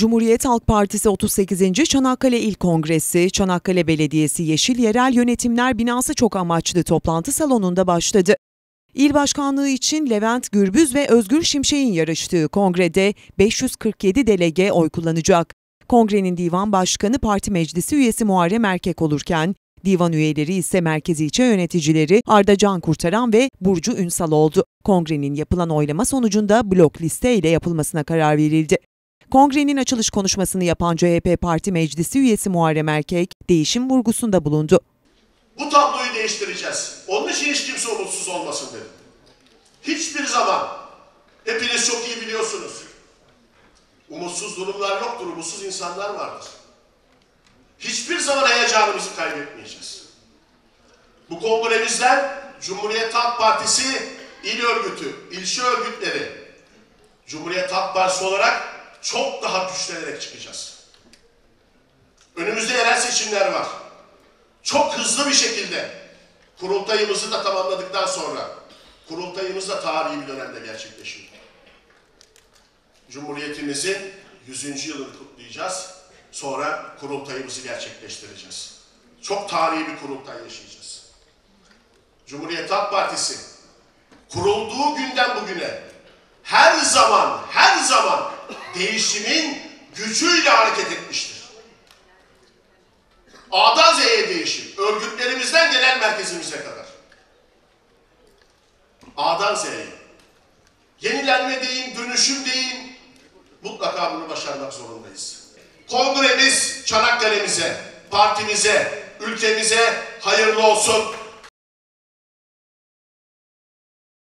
Cumhuriyet Halk Partisi 38. Çanakkale İl Kongresi, Çanakkale Belediyesi Yeşil Yerel Yönetimler Binası çok amaçlı toplantı salonunda başladı. İl başkanlığı için Levent Gürbüz ve Özgür Şimşek'in yarıştığı kongrede 547 delege oy kullanacak. Kongrenin divan başkanı parti meclisi üyesi Muharrem Erkek olurken, divan üyeleri ise merkezi ilçe yöneticileri Arda Can Kurtaran ve Burcu Ünsal oldu. Kongrenin yapılan oylama sonucunda blok liste ile yapılmasına karar verildi. Kongrenin açılış konuşmasını yapan CHP Parti Meclisi üyesi Muharrem Erkek, değişim vurgusunda bulundu. Bu tabloyu değiştireceğiz. Onun için hiç kimse umutsuz olmasın dedim. Hiçbir zaman, hepiniz çok iyi biliyorsunuz, umutsuz durumlar yoktur, umutsuz insanlar vardır. Hiçbir zaman heyecanımızı kaybetmeyeceğiz. Bu kongremizden Cumhuriyet Halk Partisi il örgütü, ilçe örgütleri, Cumhuriyet Halk Partisi olarak çok daha güçlenerek çıkacağız. Önümüzde yerel seçimler var. Çok hızlı bir şekilde kurultayımızı da tamamladıktan sonra kurultayımız da tarihi bir dönemde gerçekleşiyor. Cumhuriyetimizin 100. yılını kutlayacağız. Sonra kurultayımızı gerçekleştireceğiz. Çok tarihi bir kurultay yaşayacağız. Cumhuriyet Halk Partisi kurulduğu günden bugüne her zaman değişimin gücüyle hareket etmiştir. A'dan Z'ye değişim, örgütlerimizden genel merkezimize kadar. A'dan Z'ye. Yenilenme deyin, dönüşüm deyin, mutlaka bunu başarmak zorundayız. Kongremiz Çanakkale'mize, partimize, ülkemize hayırlı olsun.